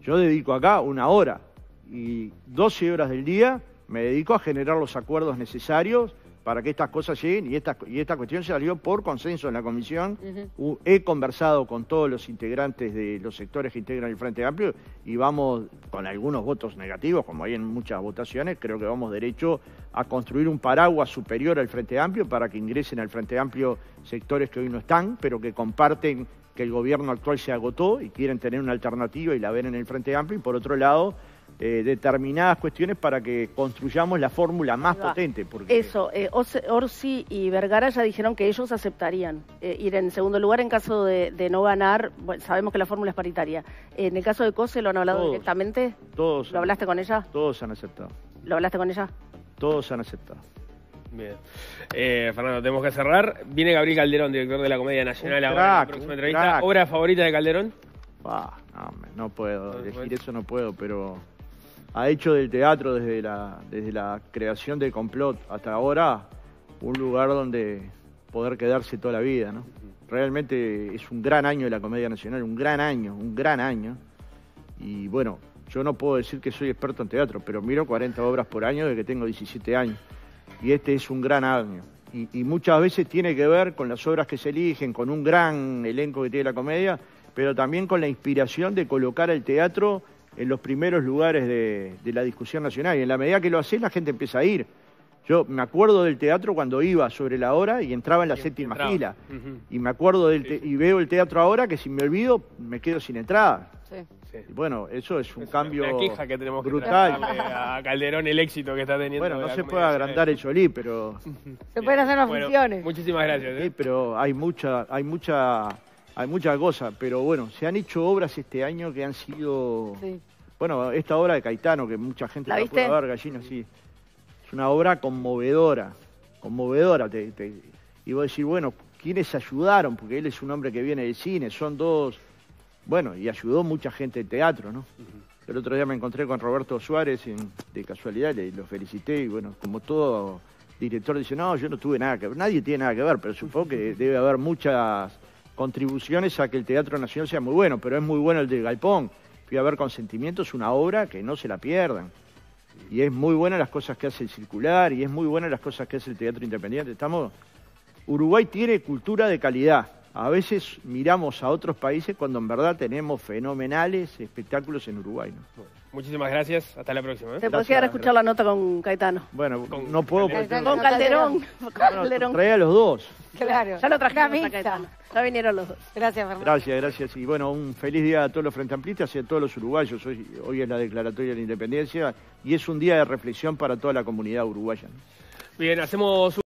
yo dedico acá una hora y doce horas del día me dedico a generar los acuerdos necesarios para que estas cosas lleguen y esta, y esta cuestión se salió por consenso en la comisión. Uh-huh. He conversado con todos los integrantes de los sectores que integran el Frente Amplio y vamos, con algunos votos negativos, como hay en muchas votaciones, creo que vamos derecho a construir un paraguas superior al Frente Amplio para que ingresen al Frente Amplio sectores que hoy no están, pero que comparten que el gobierno actual se agotó y quieren tener una alternativa y la ven en el Frente Amplio y por otro lado... Eh, determinadas cuestiones para que construyamos la fórmula más potente. Porque... Eso, eh, Orsi y Bergara ya dijeron que ellos aceptarían eh, ir en segundo lugar en caso de, de no ganar, bueno, sabemos que la fórmula es paritaria. Eh, en el caso de Cossé, ¿lo han hablado todos, directamente? Todos. ¿Lo hablaste con ella? Todos han aceptado. ¿Lo hablaste con ella? Todos han aceptado. Bien. Eh, Fernando, tenemos que cerrar. Viene Gabriel Calderón, director de la Comedia Nacional, crack, ahora en la próxima entrevista. Crack. ¿Obra favorita de Calderón? Bah, no, no puedo, no, decir eso no puedo, pero... ha hecho del teatro desde la, desde la creación de Complot hasta ahora un lugar donde poder quedarse toda la vida, ¿no? Realmente es un gran año de la Comedia Nacional, un gran año, un gran año. Y bueno, Yo no puedo decir que soy experto en teatro, pero miro cuarenta obras por año desde que tengo diecisiete años. Y este es un gran año. Y, y muchas veces tiene que ver con las obras que se eligen, con un gran elenco que tiene la comedia, pero también con la inspiración de colocar el teatro en los primeros lugares de, de la discusión nacional. Y en la medida que lo haces, la gente empieza a ir. Yo me acuerdo del teatro cuando iba sobre la hora y entraba en la y séptima entraba. fila. Uh-huh. Y me acuerdo del sí. y veo el teatro ahora que si me olvido me quedo sin entrada. Sí. Sí. Bueno, eso es un es cambio una queja que tenemos brutal. Que tratarle a Calderón el éxito que está teniendo. Bueno, no se puede agrandar el Cholí, pero... Se pueden hacer las bueno, funciones. Muchísimas gracias. ¿eh? Sí, pero hay mucha, hay mucha, hay mucha cosa. Pero bueno, se han hecho obras este año que han sido... Sí. Bueno, esta obra de Caetano, que mucha gente la, la puede ver, Gallino, sí. Es una obra conmovedora, conmovedora. Te, te... Y vos decís, bueno, ¿quiénes ayudaron? Porque él es un hombre que viene del cine, son dos... Bueno, y ayudó mucha gente en teatro, ¿no? Uh-huh. El otro día me encontré con Roberto Suárez, en, de casualidad, le, lo felicité, y bueno, como todo director dice, no, yo no tuve nada que ver, nadie tiene nada que ver, pero supongo que debe haber muchas contribuciones a que el Teatro Nacional sea muy bueno, pero es muy bueno el de Galpón. Fui a ver Consentimientos, una obra que no se la pierdan. Y es muy buena las cosas que hace el Circular, y es muy buena las cosas que hace el Teatro Independiente. Estamos... Uruguay tiene cultura de calidad. A veces miramos a otros países cuando en verdad tenemos fenomenales espectáculos en Uruguay, ¿no? Muchísimas gracias. Hasta la próxima. ¿eh? Te podés quedar a escuchar la nota con Caetano. Bueno, con, no puedo... Calderón. Con Calderón. Con Calderón. Bueno, trae a los dos. Claro. Ya lo trajimos a Caetano. Ya vinieron los dos. Gracias, Fernando. Gracias, gracias. Y bueno, un feliz día a todos los Frente Amplistas y a todos los uruguayos. Hoy, hoy es la declaratoria de la independencia y es un día de reflexión para toda la comunidad uruguaya, ¿no? Bien, hacemos...